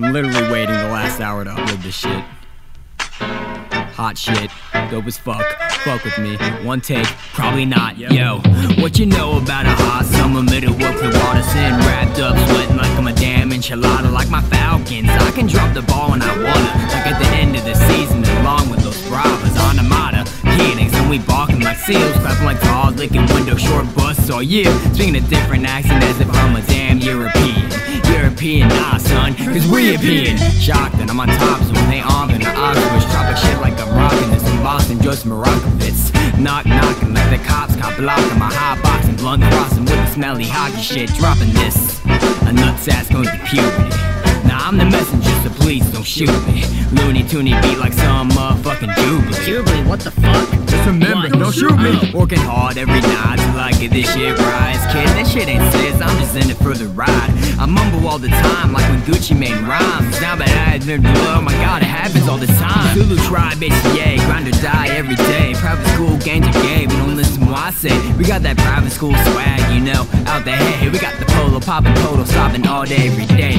I'm literally waiting the last hour to upload this shit. Hot shit, dope as fuck, fuck with me. One take, probably not, yo. What you know about a hot summer middle of Clearwater sin? Wrapped up, sweating like I'm a damn enchilada. Like my Falcons, I can drop the ball when I wanna. Like at the end of the season, along with those bravas on Amada. Phoenix, and we barking like seals, clapping like dogs, licking window, short busts all year. Speaking a different accent as if I'm a damn European. European, nah, son, cause we European. Shocked that I'm on top, so when they armed in the Oscars, tropic shit like I'm rocking this from Boston, just Morockovitz. Knock, knocking like the cops, cop blocking my hot boxing, blunt crossing with the smelly hockey shit, dropping this. A nut's ass going to puberty. Now I'm the messenger, so please don't shoot me. Looney Tooney beat like some motherfucking Jubilee. Jubilee, what the fuck? Just remember, don't shoot me. Working hard every night till I get this shit right. Kid, that shit ain't sis, I'm just in it for the ride. I mumble all the time, like when Gucci Mane rhymes. Now that I learned to love, my god, it happens all the time. Zulu Tribe, HCA, grind or die every day. Private school, gangs are gay, we don't listen to what I say. We got that private school swag, you know, out the hay. We got the polo, poppin', total, stoppin' all day, every day.